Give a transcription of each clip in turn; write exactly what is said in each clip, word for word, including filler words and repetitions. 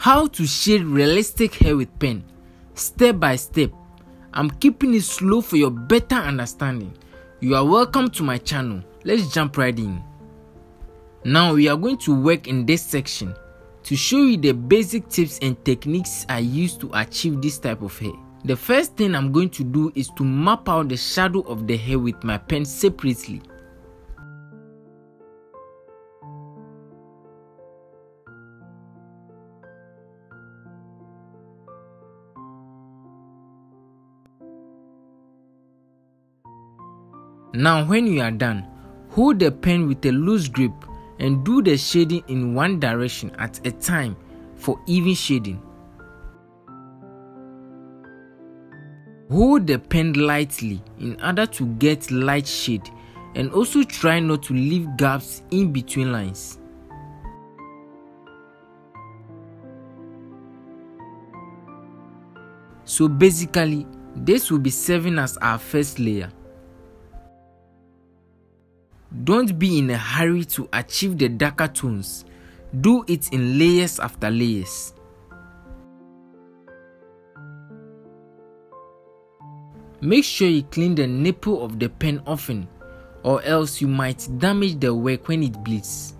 How to shade realistic hair with pen, step by step. I'm keeping it slow for your better understanding. You are welcome to my channel. Let's jump right in. Now we are going to work in this section to show you the basic tips and techniques I use to achieve this type of hair. The first thing I'm going to do is to map out the shadow of the hair with my pen separately. Now when you are done, hold the pen with a loose grip and do the shading in one direction at a time for even shading. Hold the pen lightly in order to get light shade, and also try not to leave gaps in between lines. So basically, this will be serving as our first layer. Don't be in a hurry to achieve the darker tones. Do it in layers after layers. Make sure you clean the nipple of the pen often, or else you might damage the work when it bleeds.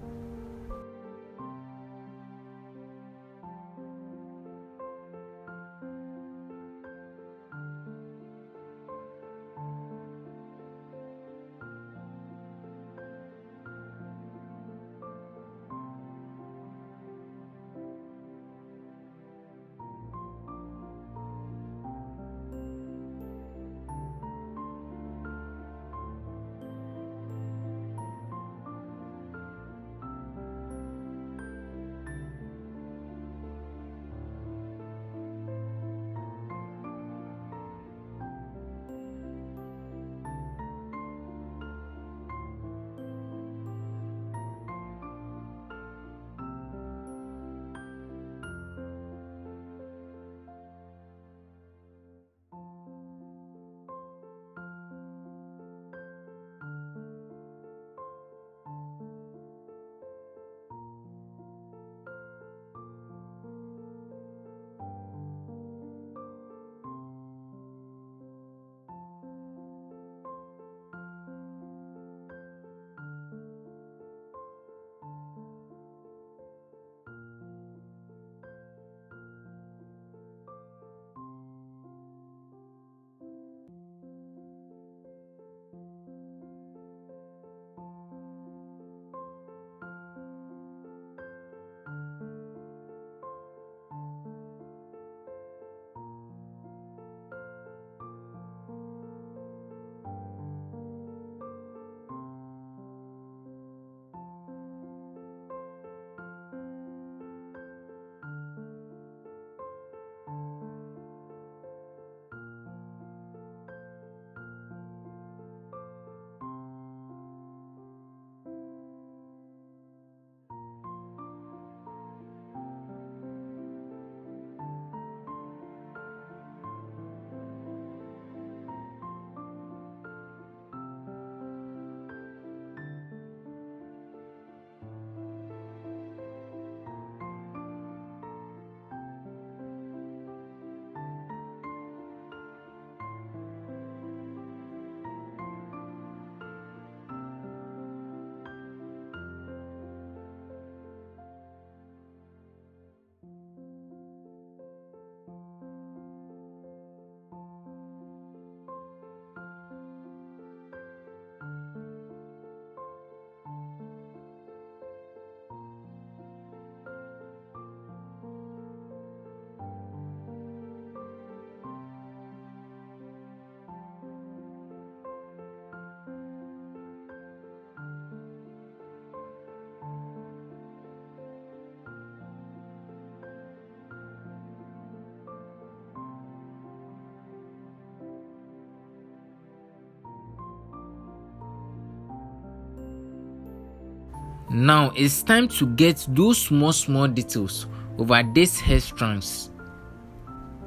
Now it's time to get those small small details over these hair strands.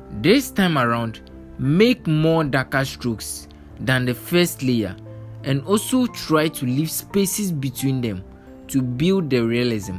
This time around, make more darker strokes than the first layer, and also try to leave spaces between them to build the realism.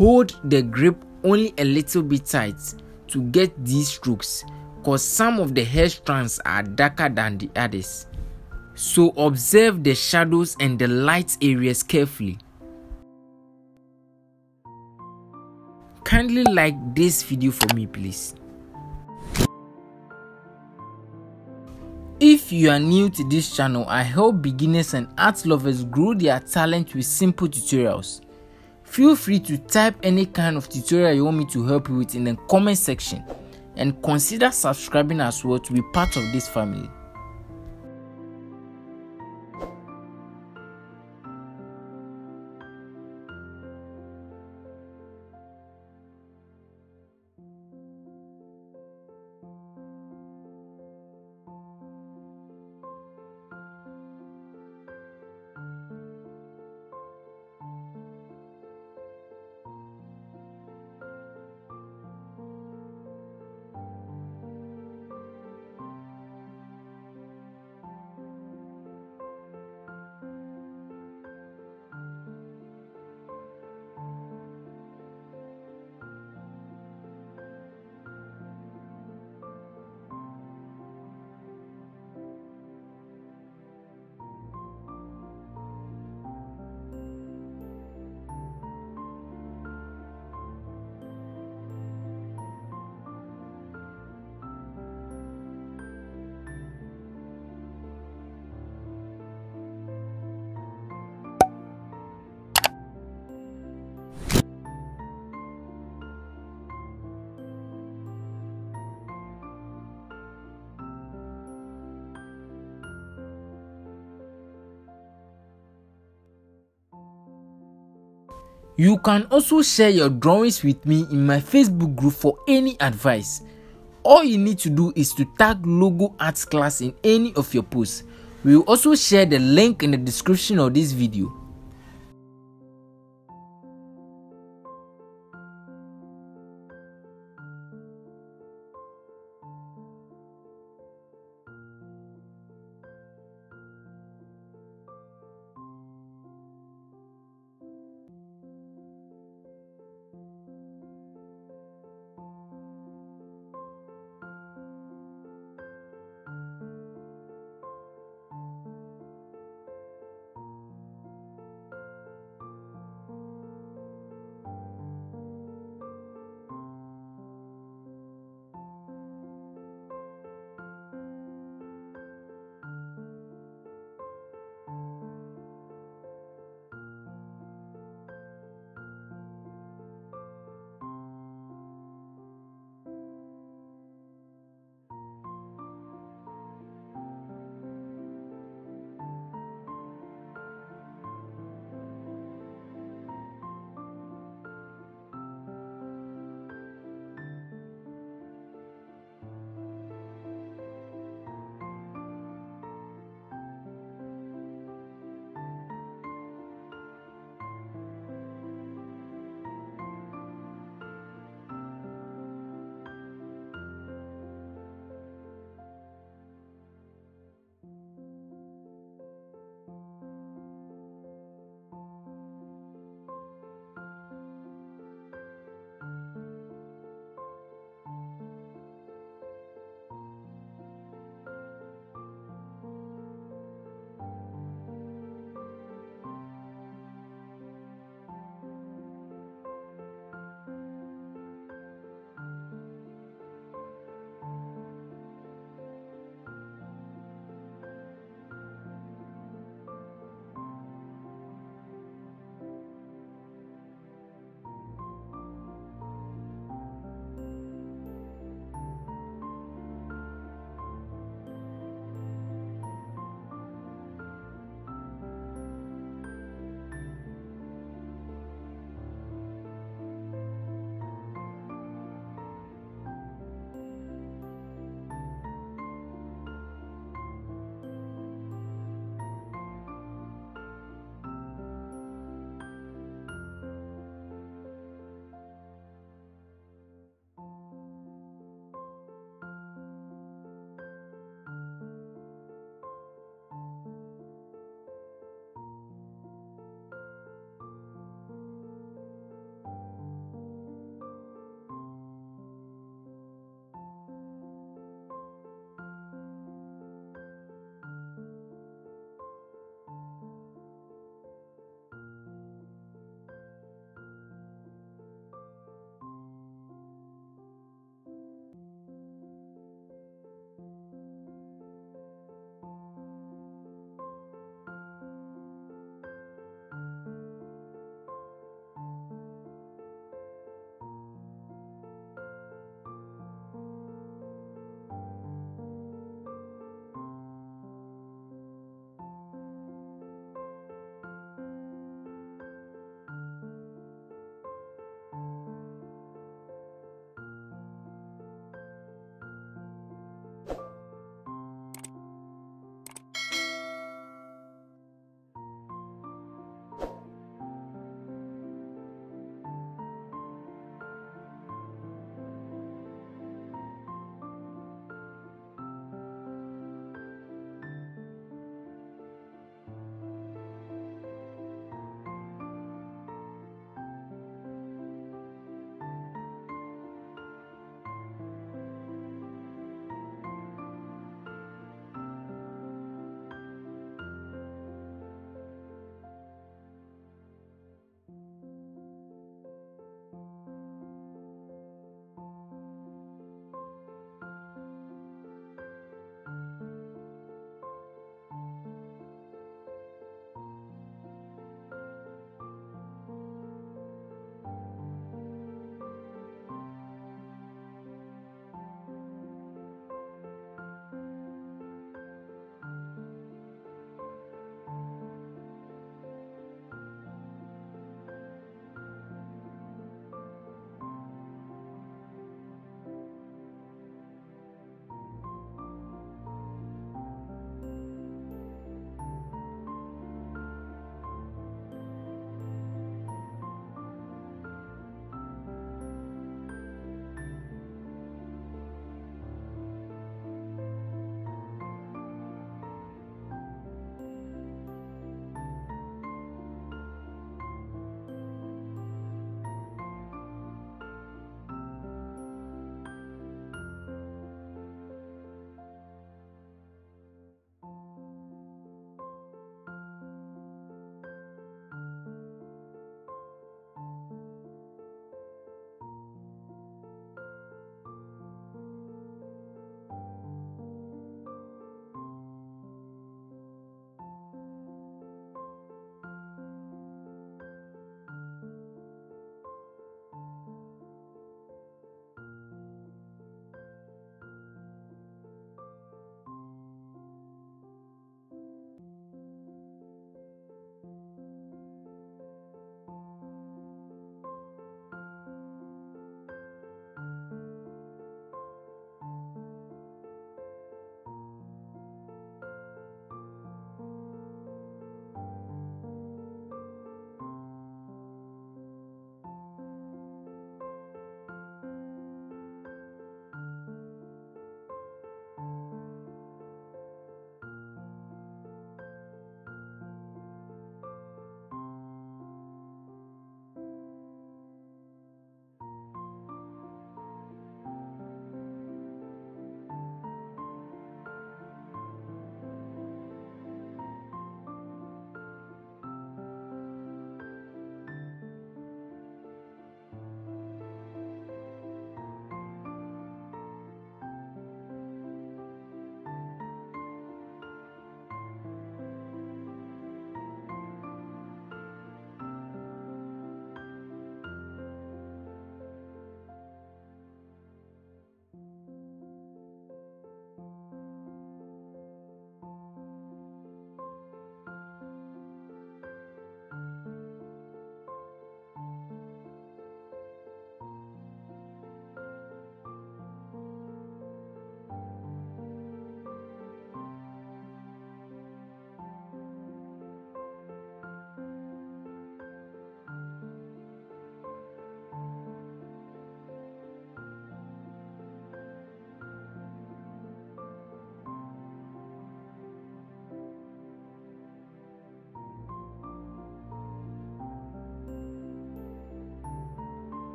Hold the grip only a little bit tight to get these strokes, cause some of the hair strands are darker than the others. So observe the shadows and the light areas carefully. Kindly like this video for me, please. If you are new to this channel, I help beginners and art lovers grow their talent with simple tutorials. Feel free to type any kind of tutorial you want me to help you with in the comment section, and consider subscribing as well to be part of this family. You can also share your drawings with me in my Facebook group for any advice. All you need to do is to tag Logo Arts Class in any of your posts. We will also share the link in the description of this video.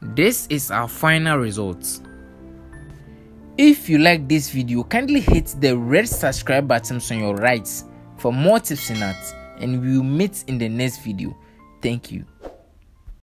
This is our final result. If you like this video, kindly hit the red subscribe button on your right for more tips and arts, and we will meet in the next video. Thank you.